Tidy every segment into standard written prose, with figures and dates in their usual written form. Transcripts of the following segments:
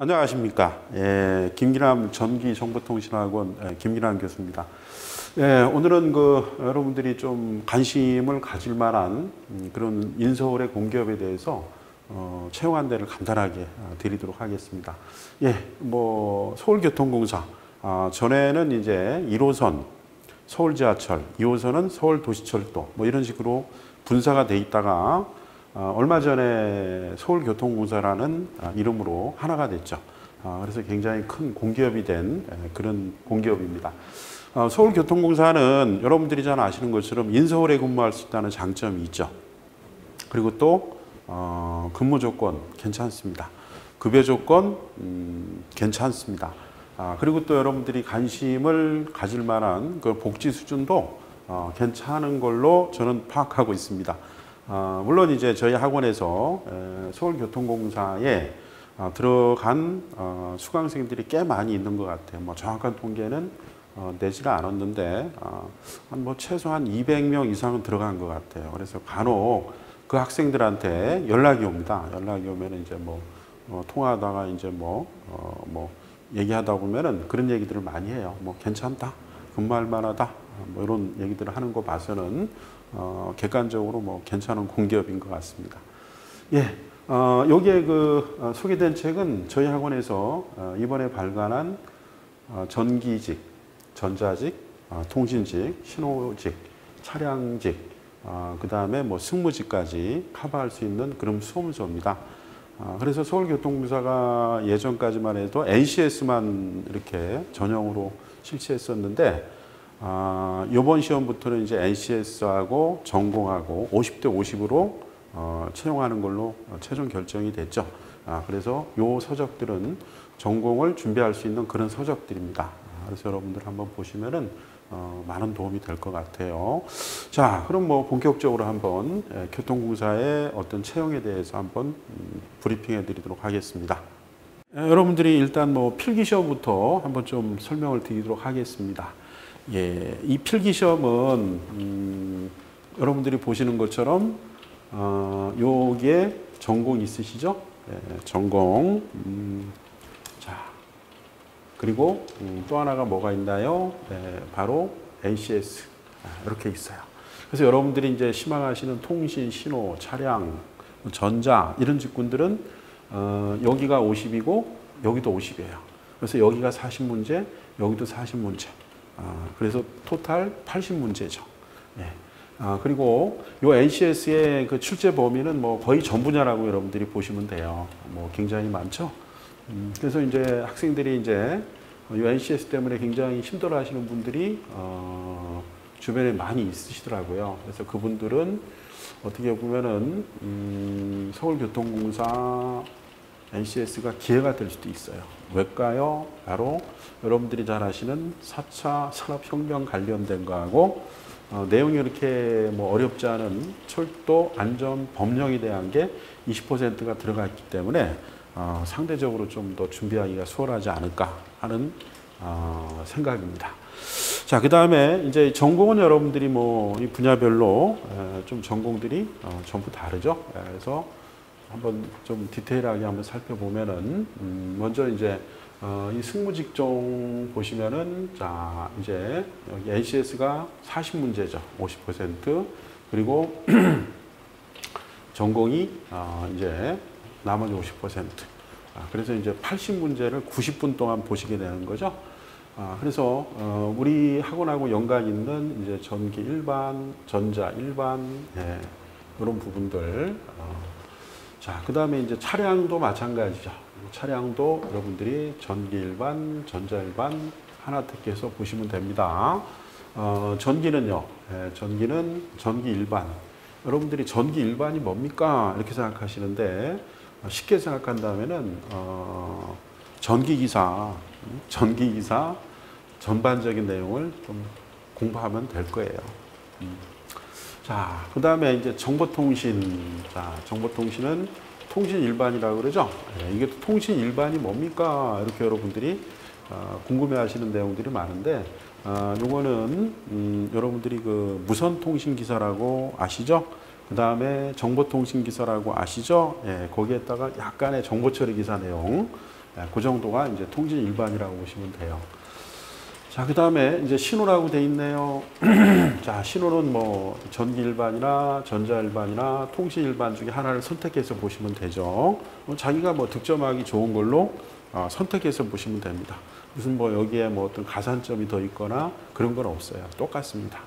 안녕하십니까. 김기남 전기정보통신학원 김기남 교수입니다. 오늘은 여러분들이 좀 관심을 가질 만한 그런 인서울의 공기업에 대해서 채용한 데를 간단하게 드리도록 하겠습니다. 서울교통공사. 전에는 이제 1호선 서울지하철, 2호선은 서울도시철도 이런 식으로 분사가 돼 있다가 얼마 전에 서울교통공사라는 이름으로 하나가 됐죠. 그래서 굉장히 큰 공기업이 된 그런 공기업입니다. 서울교통공사는 여러분들이 잘 아시는 것처럼 인서울에 근무할 수 있다는 장점이 있죠. 그리고 또 근무 조건 괜찮습니다. 급여 조건 괜찮습니다. 그리고 또 여러분들이 관심을 가질 만한 그 복지 수준도 괜찮은 걸로 저는 파악하고 있습니다. 물론 이제 저희 학원에서 서울교통공사에 들어간 수강생들이 꽤 많이 있는 것 같아요. 정확한 통계는 내지를 않았는데 최소한 200명 이상은 들어간 것 같아요. 그래서 간혹 그 학생들한테 연락이 옵니다. 연락이 오면 이제 통화하다가 이제 얘기하다 보면은 그런 얘기들을 많이 해요. 괜찮다, 근무할 만하다, 이런 얘기들을 하는 거 봐서는 객관적으로 괜찮은 공기업인 것 같습니다. 여기에 소개된 책은 저희 학원에서 이번에 발간한 전기직, 전자직, 통신직, 신호직, 차량직, 그다음에 승무직까지 커버할 수 있는 그런 수험소입니다. 그래서 서울교통공사가 예전까지만 해도 NCS만 이렇게 전형으로 실시했었는데 이번 시험부터는 이제 NCS하고 전공하고 50대 50으로 채용하는 걸로 최종 결정이 됐죠. 그래서 이 서적들은 전공을 준비할 수 있는 그런 서적들입니다. 그래서 여러분들 한번 보시면은 많은 도움이 될 것 같아요. 자, 그럼 본격적으로 한번 교통공사의 어떤 채용에 대해서 한번 브리핑해 드리도록 하겠습니다. 여러분들이 일단 필기 시험부터 한번 좀 설명을 드리도록 하겠습니다. 이 필기 시험은 여러분들이 보시는 것처럼 여기에 전공 있으시죠? 전공. 그리고 또 하나가 뭐가 있나요? 바로 NCS 이렇게 있어요. 그래서 여러분들이 이제 희망하시는 통신, 신호, 차량, 전자 이런 직군들은 여기가 50이고 여기도 50이에요. 그래서 여기가 40문제, 여기도 40문제. 그래서 토탈 80문제죠. 그리고 요 NCS의 그 출제 범위는 거의 전 분야라고 여러분들이 보시면 돼요. 굉장히 많죠. 그래서 이제 학생들이 이제 이 NCS 때문에 굉장히 힘들어 하시는 분들이 주변에 많이 있으시더라고요. 그래서 그분들은 어떻게 보면은 서울교통공사 NCS가 기회가 될 수도 있어요. 왜일까요? 바로 여러분들이 잘 아시는 4차 산업혁명 관련된 거하고 내용이 이렇게 어렵지 않은 철도 안전 법령에 대한 게 20%가 들어가 있기 때문에 상대적으로 좀 더 준비하기가 수월하지 않을까 하는 생각입니다. 자, 그 다음에 이제 전공은 여러분들이 이 분야별로 좀 전공들이 전부 다르죠. 그래서 한번 좀 디테일하게 한번 살펴보면은 먼저 이제 이 승무직종 보시면은 자 이제 여기 NCS가 40문제죠. 50% 그리고 전공이 이제 나머지 50%. 그래서 이제 80문제를 90분 동안 보시게 되는 거죠. 그래서 우리 학원하고 연관 있는 이제 전기 일반, 전자 일반 이런 부분들. 자, 그 다음에 이제 차량도 마찬가지죠. 차량도 여러분들이 전기 일반, 전자 일반 하나 택해서 보시면 됩니다. 전기는요. 전기는 전기 일반. 여러분들이 전기 일반이 뭡니까? 이렇게 생각하시는데 쉽게 생각한다면은 전기기사 전반적인 내용을 좀 공부하면 될 거예요. 자, 그 다음에 이제 정보통신. 자, 정보통신은 통신 일반이라고 그러죠. 이게 통신 일반이 뭡니까? 이렇게 여러분들이 궁금해하시는 내용들이 많은데 요거는 여러분들이 무선통신기사라고 아시죠? 그 다음에 정보통신기사라고 아시죠? 거기에다가 약간의 정보처리기사 내용 그 정도가 이제 통지 위반이라고 보시면 돼요. 자, 그 다음에 이제 신호라고 돼 있네요. 자, 신호는 뭐 전기 일반이나 전자 일반이나 통신 일반 중에 하나를 선택해서 보시면 되죠. 자기가 뭐 득점하기 좋은 걸로 선택해서 보시면 됩니다. 무슨 뭐 여기에 뭐 어떤 가산점이 더 있거나 그런 건 없어요. 똑같습니다.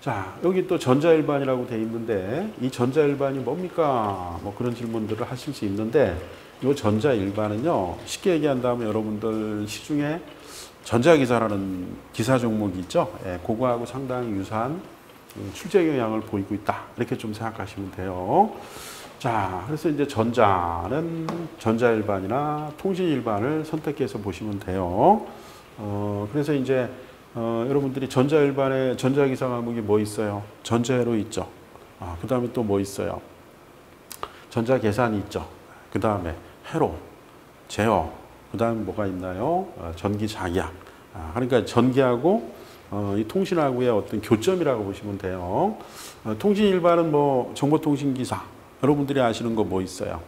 자, 여기 또 전자 일반이라고 돼 있는데 이 전자 일반이 뭡니까? 뭐 그런 질문들을 하실 수 있는데 이 전자 일반은요, 쉽게 얘기한다면 여러분들 시중에 전자기사라는 기사 종목이 있죠. 예, 그거하고 상당히 유사한 출제 경향을 보이고 있다. 이렇게 좀 생각하시면 돼요. 자, 그래서 이제 전자는 전자일반이나 통신일반을 선택해서 보시면 돼요. 그래서 이제 여러분들이 전자일반의 전자기사 과목이 뭐 있어요? 전자회로 있죠. 아, 그 다음에 또 뭐 있어요? 전자계산이 있죠. 그 다음에 회로, 제어, 그 다음 뭐가 있나요? 전기장약. 그러니까 전기하고 이 통신하고의 어떤 교점이라고 보시면 돼요. 통신 일반은 뭐 정보통신기사, 여러분들이 아시는 거 뭐 있어요?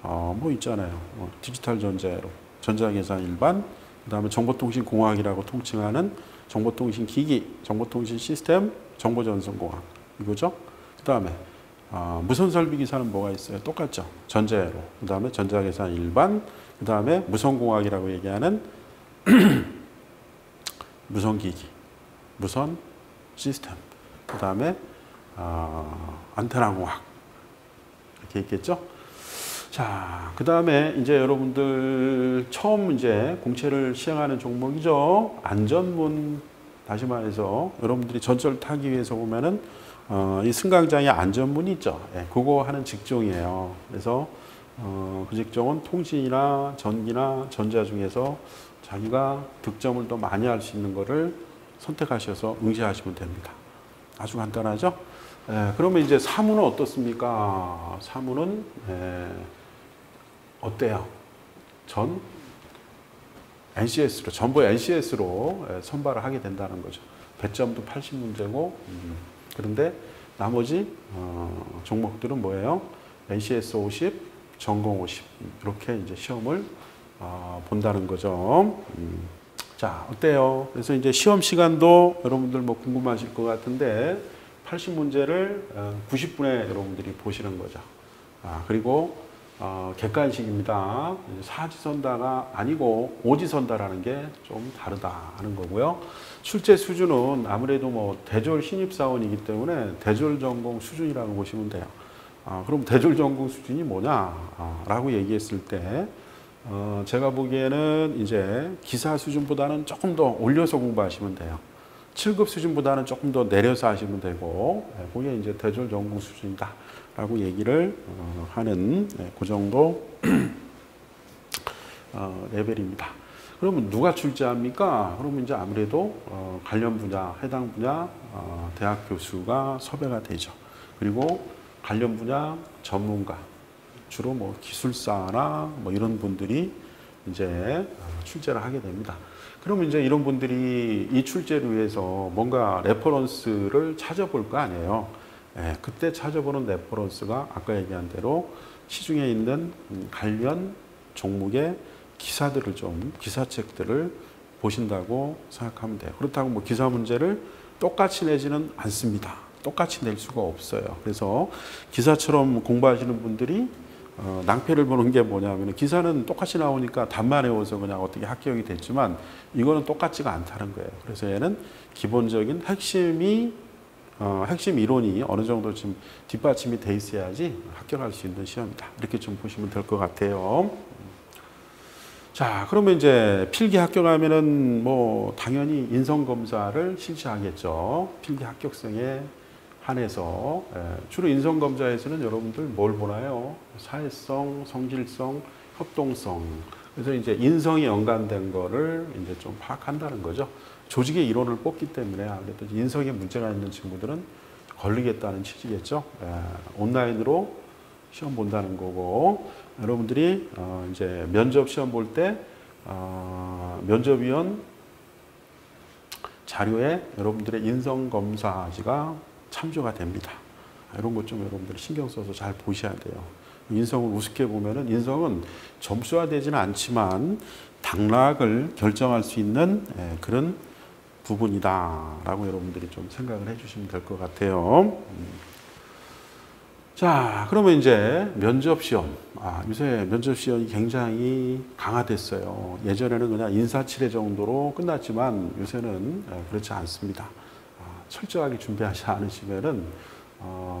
뭐 있잖아요. 디지털 전자회로, 전자계산 일반, 그 다음에 정보통신공학이라고 통칭하는 정보통신기기, 정보통신시스템, 정보전송공학, 이거죠. 그 다음에 무선설비기사는 뭐가 있어요? 똑같죠. 전자회로, 그 다음에 전자계산 일반, 그 다음에 무선공학이라고 얘기하는 무선기기, 무선 시스템, 그 다음에 안테나공학, 이렇게 있겠죠. 자, 그 다음에 이제 여러분들 처음 이제 공채를 시행하는 종목이죠. 안전문, 다시 말해서 여러분들이 전철 타기 위해서 보면은 이 승강장에 안전문이 있죠. 예, 그거 하는 직종이에요. 그래서 그 직종은 통신이나 전기나 전자 중에서 자기가 득점을 더 많이 할 수 있는 거를 선택하셔서 응시하시면 됩니다. 아주 간단하죠? 예, 그러면 이제 사무는 어떻습니까? 사무는 어때요? NCS로, 전부 NCS로 선발을 하게 된다는 거죠. 배점도 80문제고 그런데 나머지 종목들은 뭐예요? NCS 50, 전공 50, 이렇게 이제 시험을 본다는 거죠. 자, 어때요? 그래서 이제 시험 시간도 여러분들 뭐 궁금하실 것 같은데 80문제를 90분에 여러분들이 보시는 거죠. 그리고 객관식입니다. 사지선다가 아니고 오지선다라는 게 좀 다르다 하는 거고요. 출제 수준은 아무래도 뭐 대졸 신입사원이기 때문에 대졸 전공 수준이라고 보시면 돼요. 그럼 대졸 전공 수준이 뭐냐라고 얘기했을 때, 제가 보기에는 이제 기사 수준보다는 조금 더 올려서 공부하시면 돼요. 7급 수준보다는 조금 더 내려서 하시면 되고, 그게 이제 대졸 전공 수준이다라고 얘기를 하는, 그 정도 레벨입니다. 그러면 누가 출제합니까? 그러면 이제 아무래도 관련 분야, 해당 분야 대학 교수가 섭외가 되죠. 그리고 관련 분야 전문가, 주로 뭐 기술사나 뭐 이런 분들이 이제 출제를 하게 됩니다. 그러면 이제 이런 분들이 이 출제를 위해서 뭔가 레퍼런스를 찾아볼 거 아니에요. 예, 그때 찾아보는 레퍼런스가 아까 얘기한 대로 시중에 있는 관련 종목의 기사들을 좀, 기사책들을 보신다고 생각하면 돼요. 그렇다고 뭐 기사 문제를 똑같이 내지는 않습니다. 똑같이 낼 수가 없어요. 그래서 기사처럼 공부하시는 분들이 낭패를 보는 게 뭐냐면, 기사는 똑같이 나오니까 답만 외워서 그냥 어떻게 합격이 됐지만 이거는 똑같지가 않다는 거예요. 그래서 얘는 기본적인 핵심 이론이 어느 정도 지금 뒷받침이 돼 있어야지 합격할 수 있는 시험이다. 이렇게 좀 보시면 될 것 같아요. 자, 그러면 이제 필기 합격하면은 뭐 당연히 인성검사를 실시하겠죠. 필기 합격생에 한해서. 주로 인성검사에서는 여러분들 뭘 보나요? 사회성, 성질성, 협동성. 그래서 이제 인성이 연관된 거를 이제 좀 파악한다는 거죠. 조직의 이론을 뽑기 때문에 아무래도 인성에 문제가 있는 친구들은 걸리겠다는 취지겠죠. 온라인으로 시험 본다는 거고, 여러분들이 이제 면접 시험 볼 때 면접위원 자료에 여러분들의 인성검사지가 참조가 됩니다. 이런 것 좀 여러분들이 신경 써서 잘 보셔야 돼요. 인성을 우습게 보면은 인성은 점수화되지는 않지만 당락을 결정할 수 있는 그런 부분이다라고 여러분들이 좀 생각을 해주시면 될 것 같아요. 자, 그러면 이제 면접시험. 아, 요새 면접시험이 굉장히 강화됐어요. 예전에는 그냥 인사치레 정도로 끝났지만 요새는 그렇지 않습니다. 철저하게 준비하지 않으시면은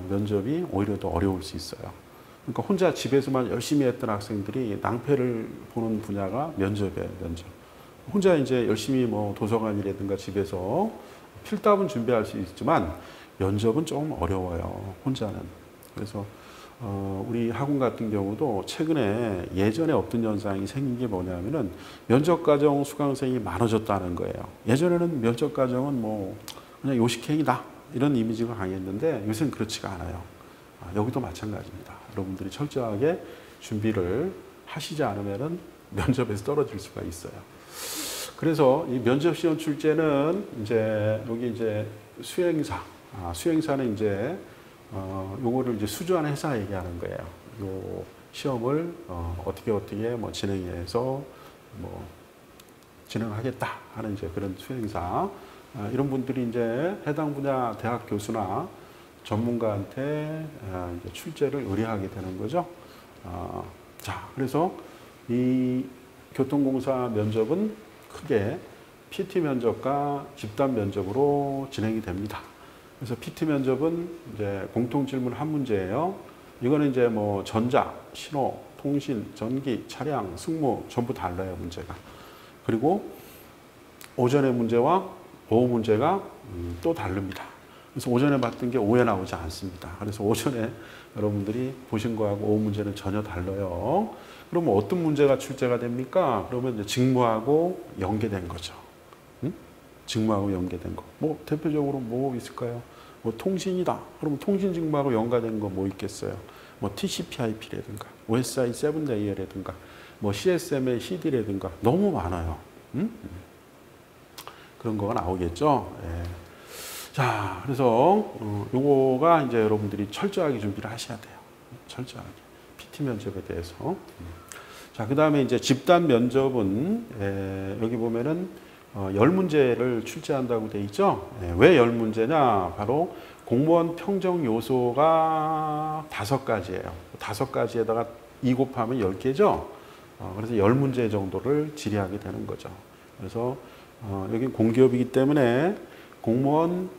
면접이 오히려 더 어려울 수 있어요. 그러니까 혼자 집에서만 열심히 했던 학생들이 낭패를 보는 분야가 면접이에요, 면접. 혼자 이제 열심히 뭐 도서관이라든가 집에서 필답은 준비할 수 있지만 면접은 좀 어려워요, 혼자는. 그래서 우리 학원 같은 경우도 최근에 예전에 없던 현상이 생긴 게 뭐냐면은 면접과정 수강생이 많아졌다는 거예요. 예전에는 면접과정은 뭐 그냥 요식행위다 이런 이미지가 강했는데 요새는 그렇지가 않아요. 여기도 마찬가지입니다. 여러분들이 철저하게 준비를 하시지 않으면은 면접에서 떨어질 수가 있어요. 그래서 이 면접시험 출제는 이제 여기 이제 수행사, 수행사는 이제 요거를 이제 수주하는 회사 얘기하는 거예요. 요 시험을 어떻게 뭐 진행해서 뭐 진행하겠다 하는 이제 그런 수행사. 이런 분들이 이제 해당 분야 대학 교수나 전문가한테 이제 출제를 의뢰하게 되는 거죠. 자, 그래서 이 교통공사 면접은 크게 PT 면접과 집단 면접으로 진행이 됩니다. 그래서 PT 면접은 이제 공통 질문 한 문제예요. 이거는 이제 뭐 전자, 신호, 통신, 전기, 차량, 승무 전부 달라요, 문제가. 그리고 오전의 문제와 오후 문제가 또 다릅니다. 그래서 오전에 봤던 게 오후에 나오지 않습니다. 그래서 오전에 여러분들이 보신 거하고 오후 문제는 전혀 달라요. 그러면 어떤 문제가 출제가 됩니까? 그러면 이제 직무하고 연계된 거죠. 응? 직무하고 연계된 거. 뭐 대표적으로 뭐 있을까요? 뭐 통신이다. 그러면 통신 직무하고 연관된 거 뭐 있겠어요? 뭐 TCP/IP라든가, OSI 7Layer라든가, 뭐 CSMA, CD라든가 너무 많아요. 응? 그런 거가 나오겠죠. 예. 자, 그래서 요거가 이제 여러분들이 철저하게 준비를 하셔야 돼요. 철저하게. PT 면접에 대해서. 자, 그 다음에 이제 집단 면접은 여기 보면은 10문제를 출제한다고 돼 있죠. 예, 왜 10문제냐? 바로 공무원 평정 요소가 5가지예요. 5가지에다가 2 곱하면 10개죠. 그래서 10문제 정도를 질의하게 되는 거죠. 그래서 여긴 공기업이기 때문에 공무원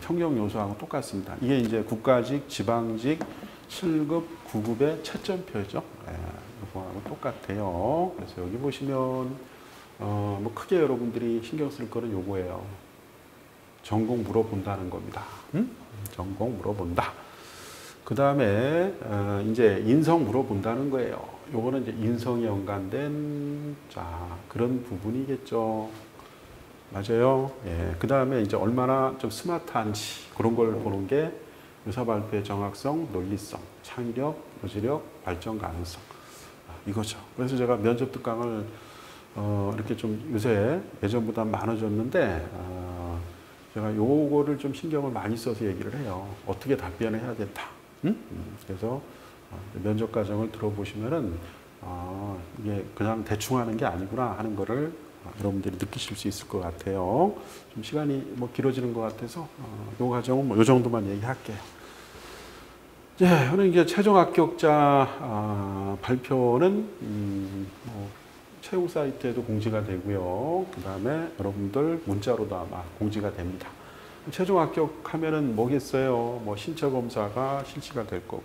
평정 요소하고 똑같습니다. 이게 이제 국가직, 지방직, 7급, 9급의 채점표죠. 예, 이거하고 똑같아요. 그래서 여기 보시면 뭐 크게 여러분들이 신경 쓸 거는 요거예요. 전공 물어본다는 겁니다. 응? 전공 물어본다. 그 다음에 이제 인성 물어본다는 거예요. 요거는 이제 인성에 연관된 자 그런 부분이겠죠. 맞아요. 예. 그 다음에 이제 얼마나 좀 스마트한지 그런 걸 보는 게 의사 발표의 정확성, 논리성, 창의력, 여지력, 발전 가능성. 이거죠. 그래서 제가 면접 특강을 이렇게 좀 요새 예전보다 많아졌는데 제가 요거를 좀 신경을 많이 써서 얘기를 해요. 어떻게 답변을 해야 된다. 응? 그래서 면접 과정을 들어보시면은 이게 그냥 대충 하는 게 아니구나 하는 거를 여러분들이 느끼실 수 있을 것 같아요. 좀 시간이 뭐 길어지는 것 같아서 이 과정은 뭐 이 정도만 얘기할게요. 네, 저는 이제 최종 합격자 발표는 뭐 채용 사이트에도 공지가 되고요. 그 다음에 여러분들 문자로도 아마 공지가 됩니다. 최종 합격하면은 뭐겠어요? 뭐 신체 검사가 실시가 될 거고,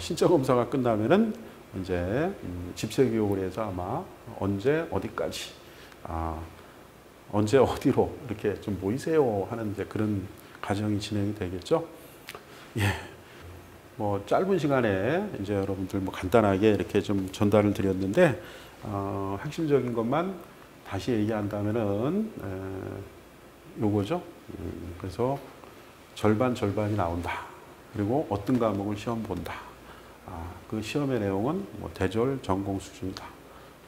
신체 검사가 끝나면은 이제 집체 교육을 해서 아마 언제 어디까지. 언제 어디로 이렇게 좀 모이세요 하는 이제 그런 과정이 진행이 되겠죠. 예. 뭐 짧은 시간에 이제 여러분들 뭐 간단하게 이렇게 좀 전달을 드렸는데, 핵심적인 것만 다시 얘기한다면은, 요거죠. 그래서 절반이 나온다. 그리고 어떤 과목을 시험 본다. 그 시험의 내용은 뭐 대졸 전공 수준이다.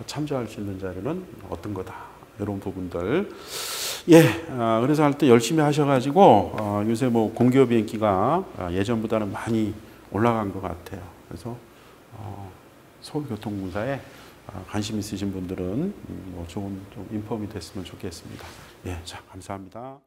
참조할 수 있는 자료는 어떤 거다. 이런 부분들. 예, 그래서 할 때 열심히 하셔가지고, 요새 뭐 공기업 인기가 예전보다는 많이 올라간 것 같아요. 그래서 서울교통공사에 관심 있으신 분들은 뭐 좋은 좀 인폼이 됐으면 좋겠습니다. 예, 자, 감사합니다.